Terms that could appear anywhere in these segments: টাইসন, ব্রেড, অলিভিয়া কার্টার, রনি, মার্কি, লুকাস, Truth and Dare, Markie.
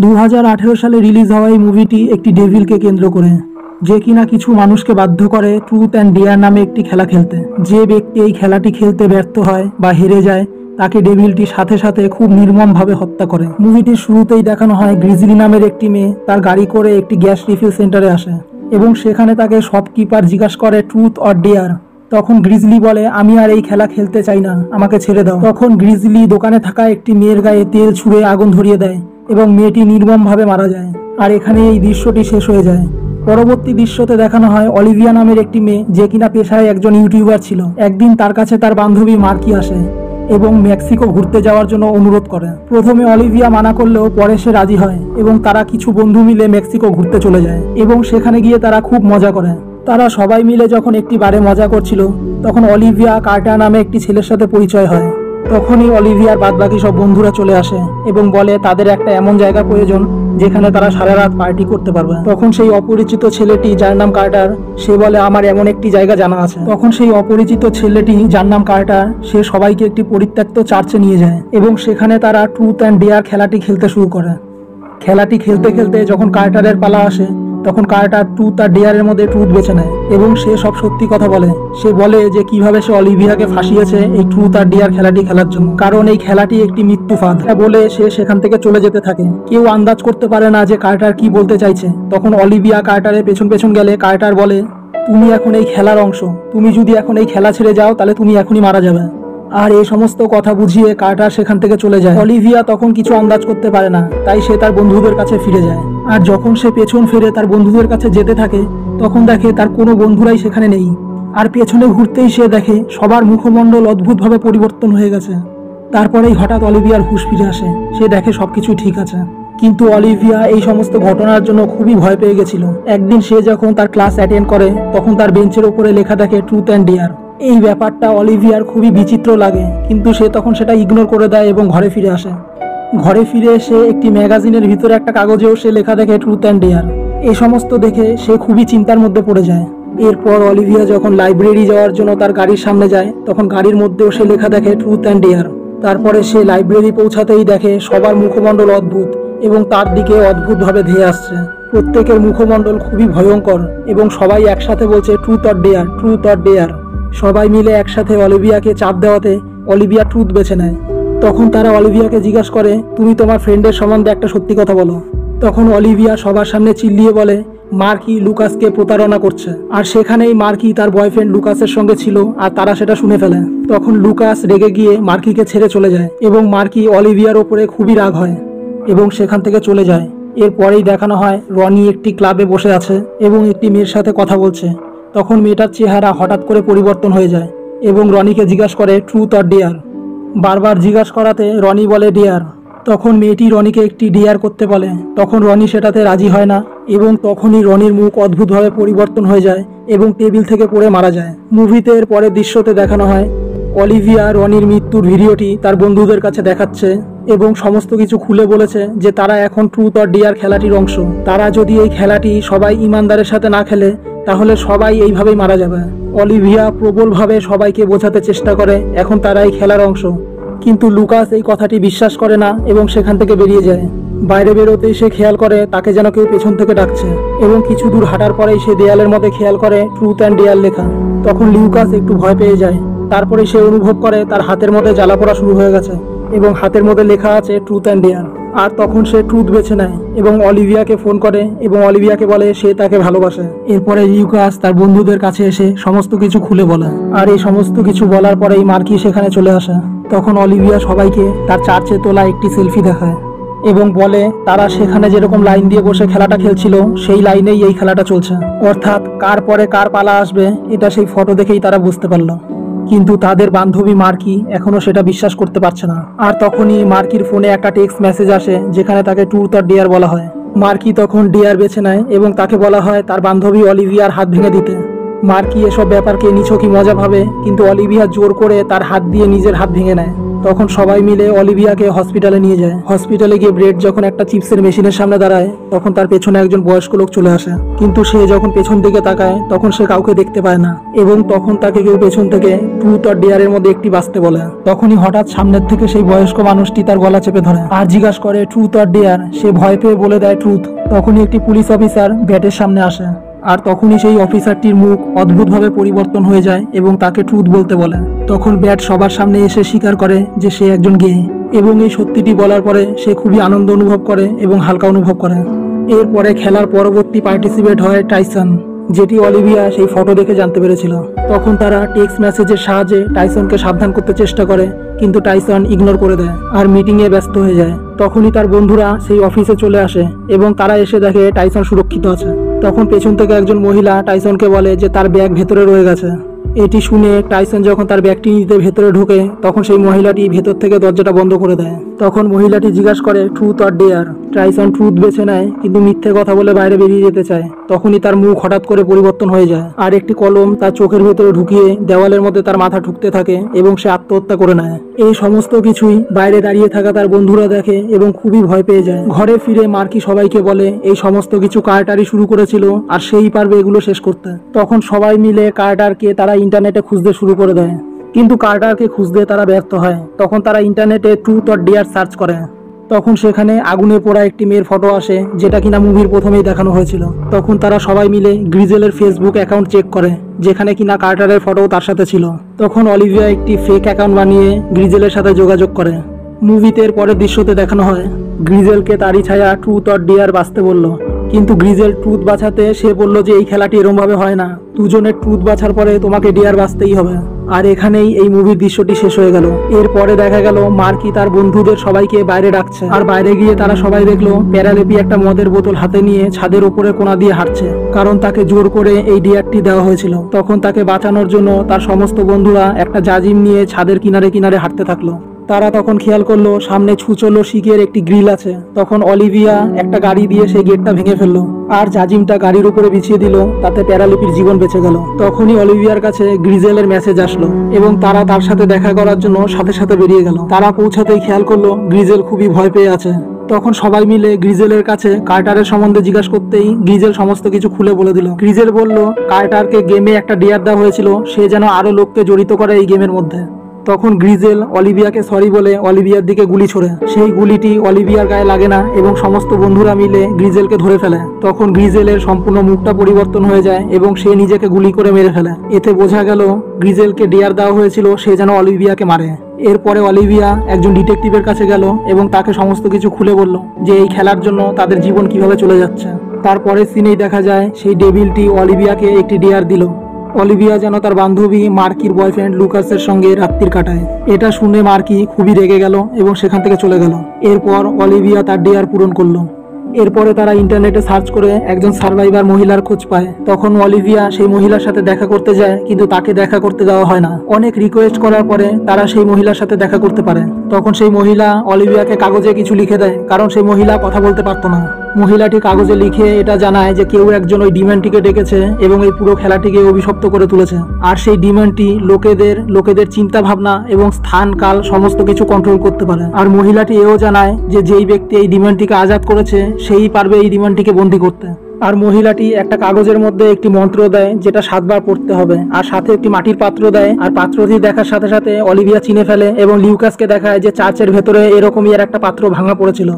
2018 সালে রিলিজ হওয়া এই মুভিটি একটি ডেভিলকে কেন্দ্র করে, যে কিনা কিছু মানুষকে বাধ্য করে ট্রুথ অ্যান্ড ডেয়ার নামে একটি খেলা খেলতে। যে ব্যক্তি এই খেলাটি খেলতে ব্যর্থ হয় বা হেরে যায় তাকে ডেভিলটি সাথে সাথে খুব নির্মমভাবে হত্যা করে। মুভিটির শুরুতেই দেখানো হয় গ্রিজলি নামের একটি মেয়ে তার গাড়ি করে একটি গ্যাস রিফিল সেন্টারে আসে এবং সেখানে তাকে শপকিপার জিজ্ঞাসা করে ট্রুথ অর ডেয়ার। তখন গ্রিজলি বলে, আমি আর এই খেলা খেলতে চাই না, আমাকে ছেড়ে দাও। তখন গ্রিজলি দোকানে থাকা একটি মেয়ের গায়ে তেল ছুঁড়ে আগুন ধরিয়ে দেয় এবং মেয়েটি নির্মমভাবে মারা যায়। আর এখানে এই দৃশ্যটি শেষ হয়ে যায়। পরবর্তী দৃশ্যতে দেখানো হয় অলিভিয়া নামের একটি মেয়ে, যে কিনা পেশায় একজন ইউটিউবার ছিল। একদিন তার কাছে তার বান্ধবী মার্কি আসে এবং মেক্সিকো ঘুরতে যাওয়ার জন্য অনুরোধ করে। প্রথমে অলিভিয়া মানা করলেও পরে সে রাজি হয় এবং তারা কিছু বন্ধু মিলে মেক্সিকো ঘুরতে চলে যায় এবং সেখানে গিয়ে তারা খুব মজা করে। তারা সবাই মিলে যখন একটি বারে মজা করছিল তখন অলিভিয়া কার্টার নামে একটি ছেলের সাথে পরিচয় হয়। তখনই অলিভিয়ার বাদবাকি সব বন্ধুরা চলে আসে এবং বলে তাদের একটা এমন জায়গা প্রয়োজন যেখানে তারা সারা রাত পার্টি করতে পারবে। তখন সেই অপরিচিত ছেলেটি, যার নাম কার্টার, সে বলে আমার এমন একটি জায়গা জানা আছে। তখন সেই অপরিচিত ছেলেটি, যার নাম কার্টার, সে সবাইকে একটি পরিত্যক্ত চার্চে নিয়ে যায় এবং সেখানে তারা ট্রুথ অ্যান্ড ডেয়ার খেলাটি খেলতে শুরু করে। খেলাটি খেলতে খেলতে যখন কার্টারের পালা আসে তখন কার্টার ট্রুথ আর ডেয়ারের মধ্যে ট্রুথ বেছে নেয় এবং সে সব সত্যি কথা বলে। সে বলে যে কিভাবে সে অলিভিয়াকে ফাঁসিয়েছে এই ট্রুথ আর ডেয়ার খেলাটি খেলার জন্য, কারণ এই খেলাটি একটি মৃত্যু ফাঁদ বলে সে সেখান থেকে চলে যেতে থাকে। কেউ আন্দাজ করতে পারে না যে কার্টার কি বলতে চাইছে। তখন অলিভিয়া কার্টারের পেছন পেছন গেলে কার্টার বলে, তুমি এখন এই খেলার অংশ, তুমি যদি এখন এই খেলা ছেড়ে যাও তাহলে তুমি এখনই মারা যাবে। আর এই সমস্ত কথা বুঝিয়ে কার্টার সেখান থেকে চলে যায়। অলিভিয়া তখন কিছু আন্দাজ করতে পারে না, তাই সে তার বন্ধুদের কাছে ফিরে যায়। আর যখন সে পেছন ফিরে তার বন্ধুদের কাছে যেতে থাকে তখন দেখে তার কোনো বন্ধুরাই সেখানে নেই। আর পেছনে ঘুরতেই সে দেখে সবার মুখমণ্ডল অদ্ভুতভাবে পরিবর্তন হয়ে গেছে। তারপরেই হঠাৎ অলিভিয়ার হুঁশ ফিরে আসে, সে দেখে সবকিছু ঠিক আছে। কিন্তু অলিভিয়া এই সমস্ত ঘটনার জন্য খুবই ভয় পেয়ে গেছিল। একদিন সে যখন তার ক্লাস অ্যাটেন্ড করে তখন তার বেঞ্চের ওপরে লেখা থাকে ট্রুথ অ্যান্ড ডেয়ার। এই ব্যাপারটা অলিভিয়ার খুবই বিচিত্র লাগে, কিন্তু সে তখন সেটা ইগনোর করে দেয় এবং ঘরে ফিরে আসে। ঘরে ফিরে এসে একটি ম্যাগাজিনের ভিতরে একটা কাগজেও সে লেখা দেখে ট্রুথ অ্যান্ড ডেয়ার। এই সমস্ত দেখে সে খুবই চিন্তার মধ্যে পড়ে যায়। এরপর অলিভিয়া যখন লাইব্রেরি যাওয়ার জন্য তার গাড়ির সামনে যায় তখন গাড়ির মধ্যেও সে লেখা দেখে ট্রুথ অ্যান্ড ডেয়ার। তারপরে সে লাইব্রেরি পৌঁছাতেই দেখে সবার মুখমণ্ডল অদ্ভুত এবং তার দিকে অদ্ভুতভাবে ধেয়ে আসছে। প্রত্যেকের মুখমণ্ডল খুবই ভয়ঙ্কর এবং সবাই একসাথে বলছে truth or dare, truth or dare. সবাই মিলে একসাথে অলিভিয়াকে চাপ দেওয়াতে অলিভিয়া ট্রুথ বেছে নেয়। তখন তারা অলিভিয়াকে জিজ্ঞাসা করে, তুমি তোমার ফ্রেন্ডের সম্বন্ধে একটা সত্যি কথা বলো। তখন অলিভিয়া সবার সামনে চিল্লিয়ে বলে মার্কি লুকাসকে প্রতারণা করছে। আর সেখানেই মার্কি তার বয়ফ্রেন্ড লুকাসের সঙ্গে ছিল আর তারা সেটা শুনে ফেলে। তখন লুকাস রেগে গিয়ে মার্কিকে ছেড়ে চলে যায় এবং মার্কি অলিভিয়ার ওপরে খুবই রাগ হয় এবং সেখান থেকে চলে যায়। এরপরেই দেখানো হয় রনি একটি ক্লাবে বসে আছে এবং একটি মেয়ের সাথে কথা বলছে। তখন মেয়েটার চেহারা হঠাৎ করে পরিবর্তন হয়ে যায় এবং রনিকে জিজ্ঞাসা করে ট্রুথ অর ডেয়ার। বারবার জিজ্ঞাসা করাতে রনি বলে ডেয়ার। তখন মেয়েটি রনিকে একটি ডেয়ার করতে বলে, তখন রনি সেটাতে রাজি হয় না এবং তখনই রনির মুখ অদ্ভুতভাবে পরিবর্তন হয়ে যায় এবং টেবিল থেকে পড়ে মারা যায়। মুভিতে এর পরের দৃশ্যতে দেখানো হয় অলিভিয়া রনির মৃত্যুর ভিডিওটি তার বন্ধুদের কাছে দেখাচ্ছে এবং সমস্ত কিছু খুলে বলেছে যে তারা এখন ট্রুথ অর ডেয়ার খেলাটির অংশ। তারা যদি এই খেলাটি সবাই ইমানদারের সাথে না খেলে তাহলে সবাই এইভাবেই মারা যাবে। অলিভিয়া প্রবলভাবে সবাইকে বোঝাতে চেষ্টা করে এখন তারা এই খেলার অংশ, কিন্তু লুকাস এই কথাটি বিশ্বাস করে না এবং সেখান থেকে বেরিয়ে যায়। বাইরে বেরোতেই সে খেয়াল করে তাকে যেন কেউ পেছন থেকে ডাকছে এবং কিছু দূর হাঁটার পরেই সে দেয়ালের মধ্যে খেয়াল করে ট্রুথ অ্যান্ড ডেয়ার লেখা। তখন লুকাস একটু ভয় পেয়ে যায়। তারপরে সে অনুভব করে তার হাতের মধ্যে জ্বালা পোড়া শুরু হয়ে গেছে এবং হাতের মধ্যে লেখা আছে ট্রুথ অ্যান্ড ডেয়ার। আর তখন সে ট্রুথ বেছে নেয় এবং অলিভিয়াকে ফোন করে এবং অলিভিয়াকে বলে সে তাকে ভালোবাসে। এরপরে লুকাস তার বন্ধুদের কাছে এসে সমস্ত কিছু খুলে বলে। আর এই সমস্ত কিছু বলার পরেই মার্কি সেখানে চলে আসে। তখন অলিভিয়া সবাইকে তার চার্চে তোলা একটি সেলফি দেখায় এবং বলে তারা সেখানে যেরকম লাইন দিয়ে বসে খেলাটা খেলছিল সেই লাইনেই এই খেলাটা চলছে, অর্থাৎ কার পরে কার পালা আসবে এটা সেই ফটো দেখেই তারা বুঝতে পারল। কিন্তু তাদের বান্ধবী মার্কি এখনও সেটা বিশ্বাস করতে পারছে না। আর তখনই মার্কির ফোনে একটা টেক্সট মেসেজ আসে যেখানে তাকে ট্রুথ অর ডেয়ার বলা হয়। মার্কি তখন ডেয়ার বেছে নেয় এবং তাকে বলা হয় তার বান্ধবী অলিভিয়ার হাত ভেঙে দিতে। মার্কি এসব ব্যাপারকে নিছকই মজা ভাবে, কিন্তু অলিভিয়া জোর করে তার হাত দিয়ে নিজের হাত ভেঙে নেয়। তখন সবাই মিলে অলিভিয়াকে হসপিটালে নিয়ে যায়। হসপিটালে গিয়ে ব্রেড যখন একটা চিপসের মেশিনের সামনে দাঁড়ায়, তখন তার পেছনে একজন বয়স্ক লোক চলে আসে, কিন্তু সে যখন পেছন দিকে তাকায় তখন সে কাউকে দেখতে পায় না, এবং তখন তাকে কেউ পেছন থেকে ট্রুথ আর ডেয়ারের মধ্যে একটি বাঁচতে বলে। তখনই হঠাৎ সামনের থেকে সেই বয়স্ক মানুষটি তার গলা চেপে ধরে আর জিজ্ঞাসা করে ট্রুথ আর ডেয়ার। সে ভয় পেয়ে বলে দেয় ট্রুথ। তখনই একটি পুলিশ অফিসার ব্যাটের সামনে আসে, আর তখনই সেই অফিসারটির মুখ অদ্ভুতভাবে পরিবর্তন হয়ে যায় এবং তাকে ট্রুথ বলতে বলে। তখন ব্যাট সবার সামনে এসে স্বীকার করে যে সে একজন গে, এবং এই সত্যিটি বলার পরে সে খুবই আনন্দ অনুভব করে এবং হালকা অনুভব করে। এরপরে খেলার পরবর্তী পার্টিসিপেট হয় টাইসন, যেটি অলিভিয়া সেই ফটো দেখে জানতে পেরেছিল। তখন তারা টেক্সট মেসেজের সাহায্যে টাইসনকে সাবধান করতে চেষ্টা করে, কিন্তু টাইসন ইগনোর করে দেয় আর মিটিংয়ে ব্যস্ত হয়ে যায়। তখনই তার বন্ধুরা সেই অফিসে চলে আসে এবং তারা এসে দেখে টাইসন সুরক্ষিত আছে। তখন পেছন থেকে একজন মহিলা টাইসনকে বলে যে তার ব্যাগ ভেতরে রয়ে গেছে। এটি শুনে টাইসন যখন তার ব্যাগটি নিতে ভেতরে ঢোকে, তখন সেই মহিলাটি ভেতর থেকে দরজাটা বন্ধ করে দেয়। তখন মহিলাটি জিজ্ঞাসা করে truth or dare. টাইসন truth বেছে নেয়, কিন্তু মিথ্যে কথা বলে বাইরে বেরিয়ে যেতে চায়। তখনই তার মুখ হঠাৎ করে পরিবর্তন হয়ে যায় আর একটি কলম তার চোখের ভেতরে ঢুকিয়ে দেওয়ালের মধ্যে তার মাথা ঠুকতে থাকে এবং সে আত্মহত্যা করে নেয়। এই সমস্ত কিছুই বাইরে দাঁড়িয়ে থাকা তার বন্ধুরা দেখে এবং খুবই ভয় পেয়ে যায়। ঘরে ফিরে মার্কি সবাইকে বলে এই সমস্ত কিছু কার্টারই শুরু করেছিল আর সেই পারবে এগুলো শেষ করতে। তখন সবাই মিলে কার্টারকে তারা ইন্টারনেটে খুঁজতে শুরু করে দেয়, কিন্তু কার্টারকে খুঁজতে তারা ব্যর্থ হয়। তখন তারা ইন্টারনেটে ট্রুথ অর ডেয়ার সার্চ করে। তখন সেখানে আগুনে পোড়া একটি মেয়ের ফটো আসে, যেটা কিনা মুভির প্রথমেই দেখানো হয়েছিল। তখন তারা সবাই মিলে গ্রিজেলের ফেসবুক অ্যাকাউন্ট চেক করে, যেখানে কিনা কার্টারের ফটো তার সাথে ছিল। তখন অলিভিয়া একটি ফেক অ্যাকাউন্ট বানিয়ে গ্রিজেলের সাথে যোগাযোগ করে। মুভিতে এর পরের দৃশ্যতে দেখানো হয় গ্রিজেলকে তারই ছায়া ট্রুথ অর ডেয়ার বাঁচতে বলল, কিন্তু গ্রিজেল ট্রুথ বাঁচাতে সে বলল যে এই খেলাটি এরমভাবে হয় না, দুজনের ট্রুথ বাঁচার পরে তোমাকে ডেয়ার বাঁচতেই হবে। আর এখানেই এই মুভির দৃশ্যটি শেষ হয়ে গেল। এরপরে দেখা গেল মার্কি তার বন্ধুদের সবাইকে বাইরে ডাকছে, আর বাইরে গিয়ে তারা সবাই দেখলো প্যারালেপি একটা মদের বোতল হাতে নিয়ে ছাদের ওপরে কোনা দিয়ে হাঁটছে, কারণ তাকে জোর করে এই ডেয়ারটি দেওয়া হয়েছিল। তখন তাকে বাঁচানোর জন্য তার সমস্ত বন্ধুরা একটা জাজিম নিয়ে ছাদের কিনারে কিনারে হাঁটতে থাকলো। তারা তখন খেয়াল করলো সামনে ছুচলো শিকের একটি গ্রিল আছে। তখন অলিভিয়া একটা গাড়ি দিয়ে সেই গেটটা ভেঙে ফেললো আর জাজিমটা গাড়ির উপরে বিছিয়ে দিল, তাতে প্যারালিপির জীবন বেঁচে গেল। তখনই অলিভিয়ার কাছে গ্রিজেলের মেসেজ আসলো এবং তারা তার সাথে দেখা করার জন্য সাথে সাথে বেরিয়ে গেল। তারা পৌঁছাতেই খেয়াল করলো গ্রিজেল খুবই ভয় পেয়ে আছে। তখন সবাই মিলে গ্রিজেলের কাছে কার্টারের সম্বন্ধে জিজ্ঞাসা করতেই গ্রিজেল সমস্ত কিছু খুলে বলে দিল। গ্রিজেল বলল কার্টারকে গেমে একটা ডেয়ার দেওয়া হয়েছিল, সে যেন আরো লোককে জড়িত করে এই গেমের মধ্যে। তখন গ্রিজেল অলিভিয়াকে সরি বলে অলিভিয়ার দিকে গুলি ছোড়ে। সেই গুলিটি অলিভিয়ার গায়ে লাগে না এবং সমস্ত বন্ধুরা মিলে গ্রিজেলকে ধরে ফেলে। তখন গ্রিজেলের সম্পূর্ণ মুখটা পরিবর্তন হয়ে যায় এবং সে নিজেকে গুলি করে মেরে ফেলে। এতে বোঝা গেল গ্রিজেলকে ডেয়ার দেওয়া হয়েছিল সে যেন অলিভিয়াকে মারে। এরপরে অলিভিয়া একজন ডিটেকটিভের কাছে গেল এবং তাকে সমস্ত কিছু খুলে বলল যে এই খেলার জন্য তাদের জীবন কিভাবে চলে যাচ্ছে। তারপরের সিনেই দেখা যায় সেই ডেভিলটি অলিভিয়াকে একটি ডেয়ার দিল। অলিভিয়া যেন তার বান্ধবী মার্কির বয়ফ্রেন্ড লুকাসের সঙ্গে রাত্রির কাটায়। এটা শুনে মার্কি খুবই রেগে গেল এবং সেখান থেকে চলে গেল। এরপর অলিভিয়া তার ডেয়ার পূরণ করলো। এরপরে তারা ইন্টারনেটে সার্চ করে একজন সার্ভাইভার মহিলার খোঁজ পায়। তখন অলিভিয়া সেই মহিলার সাথে দেখা করতে যায়, কিন্তু তাকে দেখা করতে দেওয়া হয় না। অনেক রিকোয়েস্ট করার পরে তারা সেই মহিলার সাথে দেখা করতে পারে। তখন সেই মহিলা অলিভিয়াকে কাগজে কিছু লিখে দেয়, কারণ সেই মহিলা কথা বলতে পারতো না। মহিলাটি কাগজে লিখে এটা জানায় যে কেউ একজন ওই ডিম্যান্ডটিকে ডেকেছে এবং এই পুরো খেলাটিকে অভিশপ্ত করে তুলেছে, আর সেই ডিম্যান্ডটি লোকেদের চিন্তা ভাবনা এবং স্থান কাল সমস্ত কিছু কন্ট্রোল করতে পারে। আর মহিলাটি এও জানায় যে যেই ব্যক্তি এই ডিম্যান্ডটিকে আজাদ করেছে সেই পারবে এই ডিম্যান্ডটিকে বন্দী করতে। আর মহিলাটি একটা কাগজের মধ্যে একটি মন্ত্র দেয়, যেটা 7 বার পড়তে হবে, আর সাথে একটি মাটির পাত্র দেয়। আর পাত্রটি দেখার সাথে সাথে অলিভিয়া চিনে ফেলে এবং লিউকাসকে দেখায় যে চার্চের ভেতরে এরকমই আর একটা পাত্র ভাঙা পড়েছিল।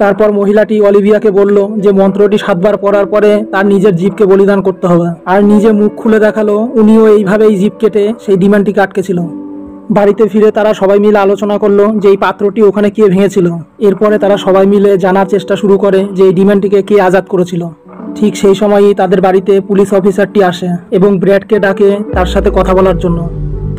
তারপর মহিলাটি অলিভিয়াকে বলল যে মন্ত্রটি 7 বার পড়ার পরে তার নিজের জীবকে বলিদান করতে হবে, আর নিজে মুখ খুলে দেখালো উনিও এইভাবেই জীব কেটে সেই ডিমান্ডটিকে আটকেছিল। বাড়িতে ফিরে তারা সবাই মিলে আলোচনা করলো যে এই পাত্রটি ওখানে কে ভেঙেছিল। এরপরে তারা সবাই মিলে জানার চেষ্টা শুরু করে যে এই ডিমান্ডটিকে কে আজাদ করেছিল। ঠিক সেই সময়ই তাদের বাড়িতে পুলিশ অফিসারটি আসে এবং ব্র্যাডকে ডাকে তার সাথে কথা বলার জন্য।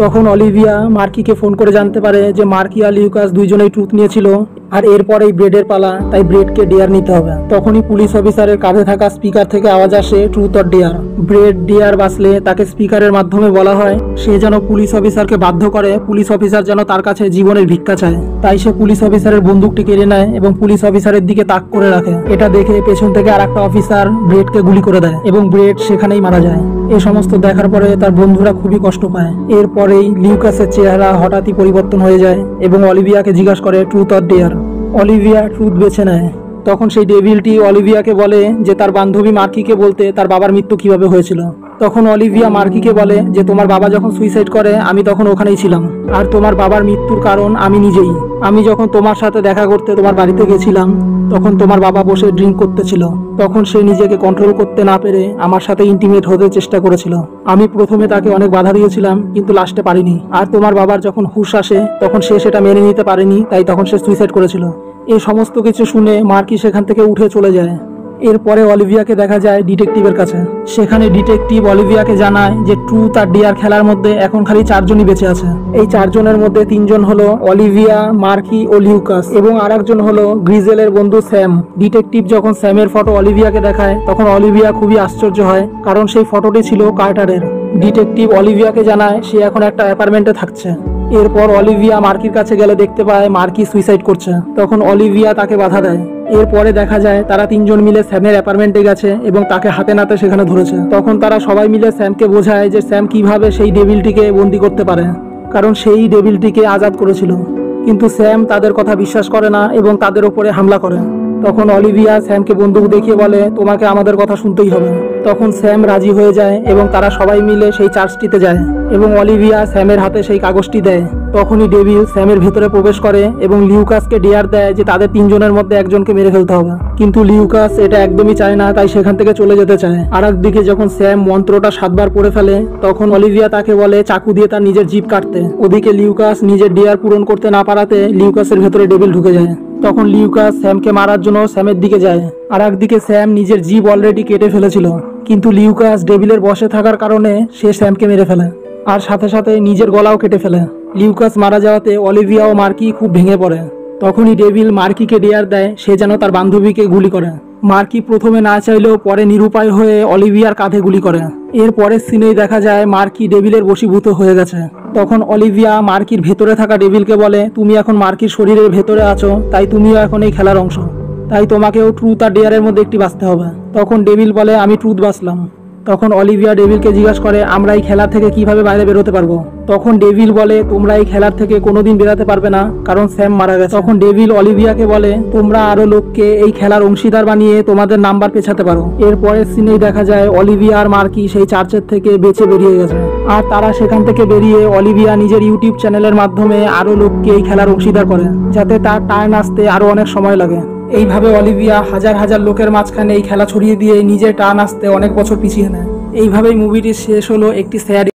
তখন অলিভিয়া মার্কিকে ফোন করে জানতে পারে যে মার্কি আর লিউকাস দুইজনেই ট্রুথ নিয়েছিল, আর এরপরেই ব্রেডের পালা, তাই ব্রেডকে ডেয়ার নিতে হবে। তখনই পুলিশ অফিসারের কাঁধে থাকা স্পিকার থেকে আওয়াজ আসে truth or dare. ব্রেড dare বাঁচলে তাকে স্পিকারের মাধ্যমে বলা হয় সে যেন পুলিশ অফিসারকে বাধ্য করে, পুলিশ অফিসার যেন তার কাছে জীবনের ভিক্ষা চায়। তাই সে পুলিশ অফিসারের বন্দুকটি কেড়ে নেয় এবং পুলিশ অফিসারের দিকে তাক করে রাখে। এটা দেখে পেছন থেকে আর একটা অফিসার ব্রেডকে গুলি করে দেয় এবং ব্রেড সেখানেই মারা যায়। ए समस्त देखार पर तार बंधुरा खूबी कष्ट पाय। एरपरेई लिउकासेर चेहरा हठात् ही परिवर्तन हो जाए और अलिविया के जिज्ञासा करे truth or dare. Olivia truth बेছে নেয়। तखन सेई डेविलटी अलिविया के बोले जे तार बान्धवी मार्की के बोलते तार बाबार मृत्यु किभाबे हयेछिल। तखन अलिविया मार्की के बोले जे तोमार बाबा जखन सुइसाइड करे आमी तखन ओखानेई छिलाम और तोमार बाबार मृत्युर कारण आमी निजेई। आमी जखन तोमार साथे देखा करते तोमार बाड़ीते गेछिलाम तखन तोमार बाबा बसे ड्रिंक करतेछिल। तखन से निजेके कंट्रोल करते ना पेरे आमार साथे इंटिमेट होते चेष्टा करेछिल। आमी प्रथमे ताके अनेक बाधा दियेछिलाम किन्तु लास्टे पारिनी। आर तोमार बाबार जखन हुश आसे तखन से सेटा मेने निते पारेनी ताई तखन से सुइसाइड करेछिल। ए समस्त किछु शुने मार्की सेखान थेके उठे चले जाए। एरपरे अलिविया के देखा जाए डिटेक्टिवर काছে। सेखाने डिटेक्टिव अलिविया के जानाय जे ट्रुथ और डेयर खेलार मध्य एखन खाली चारजनই বেঁচে আছে। এই চারজনের মধ্যে তিনজন হলো অলিভিয়া, মার্কি ও লিউকাস এবং আরেকজন হলো গ্রিজেলের বন্ধু স্যাম। ডিটেকটিভ যখন স্যামের ফটো অলিভিয়াকে দেখায় তখন অলিভিয়া খুবই আশ্চর্য হয় কারণ সেই ফটোটি ছিল কার্টারের। ডিটেকটিভ অলিভিয়াকে জানায় সে এখন একটা অ্যাপার্টমেন্টে থাকছে। এরপর অলিভিয়া মার্কির কাছে গেলে দেখতে পায় মার্কি সুইসাইড করছে। তখন অলিভিয়া তাকে বাধা দেয়। এরপরে দেখা যায় তারা তিনজন মিলে স্যামের অ্যাপার্টমেন্টে গেছে এবং তাকে হাতে নাতে সেখানে ধরেছে। তখন তারা সবাই মিলে স্যামকে বোঝায় যে স্যাম কিভাবে সেই ডেভিলটিকে বন্দী করতে পারে কারণ সেই ডেভিলটিকে আজাদ করেছিল। কিন্তু স্যাম তাদের কথা বিশ্বাস করে না এবং তাদের উপরে হামলা করে। তখন অলিভিয়া স্যামকে বন্দুক দেখিয়ে বলে তোমাকে আমাদের কথা শুনতেই হবে। তখন স্যাম রাজি হয়ে যায় এবং তারা সবাই মিলে সেই চার্চটিতে যায় এবং অলিভিয়া স্যামের হাতে সেই কাগজটি দেয়। তখনই ডেভিল স্যামের ভেতরে প্রবেশ করে এবং লিউকাসকে ডেয়ার দেয় যে তাদের তিনজনের মধ্যে একজনকে মেরে ফেলতে হবে। কিন্তু লিউকাস এটা একদমই চায় না, তাই সেখান থেকে চলে যেতে চায়। আর একদিকে যখন স্যাম মন্ত্রটা 7 বার পড়ে ফেলে তখন অলিভিয়া তাকে বলে চাকু দিয়ে তার নিজের জিভ কাটতে। ওদিকে লিউকাস নিজের ডেয়ার পূরণ করতে না পারাতে লিউকাসের ভেতরে ডেভিল ঢুকে যায়। তখন লিউকাস স্যামকে মারার জন্য স্যামের দিকে যায়। আর একদিকে স্যাম নিজের জিভ অলরেডি কেটে ফেলেছিল কিন্তু লিউকাস ডেভিলের বশে থাকার কারণে সে স্যামকে মেরে ফেলে আর সাথে সাথে নিজের গলাও কেটে ফেলে। লিউকাস মারা যাওয়াতে অলিভিয়া ও মার্কি খুব ভেঙে পড়ে। তখনই ডেভিল মার্কিকে ডেয়ার দেয় সে যেন তার বান্ধবীকে গুলি করে। মার্কি প্রথমে না চাইলেও পরে নিরুপায় হয়ে অলিভিয়ার কাঁধে গুলি করে। এরপরে সিনেই দেখা যায় মার্কি ডেভিলের বশীভূত হয়ে গেছে। তখন অলিভিয়া মার্কির ভেতরে থাকা ডেভিলকে বলে তুমি এখন মার্কির শরীরের ভেতরে আছো, তাই তুমিও এখন এই খেলার অংশ, তাই তোমাকেও ট্রুথ আর ডেয়ারের মধ্যে একটি বাঁচতে হবে। তখন ডেভিল বলে আমি ট্রুথ বাঁচলাম। তখন অলিভিয়া ডেভিলকে জিজ্ঞাসা করে আমরা এই খেলা থেকে কিভাবে বাইরে বেরোতে পারবো। তখন ডেভিল বলে তোমরা এই খেলার থেকে কোনোদিন বেরোতে পারবে না কারণ স্যাম মারা গেছে। তখন ডেভিল অলিভিয়াকে বলে তোমরা আরো লোককে এই খেলার অংশীদার বানিয়ে তোমাদের নাম্বার পেছাতে পারো। এরপরের সিনেই দেখা যায় অলিভিয়া আর মার্কি সেই চার্চের থেকে বেঁচে বেরিয়ে গেছে। আর তারা সেখান থেকে বেরিয়ে অলিভিয়া নিজের ইউটিউব চ্যানেলের মাধ্যমে আরো লোককে এই খেলার অংশীদার করে যাতে তার টার্ন আসতে আরো অনেক সময় লাগে। এইভাবে অলিভিয়া হাজার হাজার লোকের মাঝখানে এই খেলা ছড়িয়ে দিয়ে নিজের টার্ন আসতে অনেক বছর পিছিয়ে নেয়। এইভাবেই মুভিটি শেষ হলো একটি স্যাড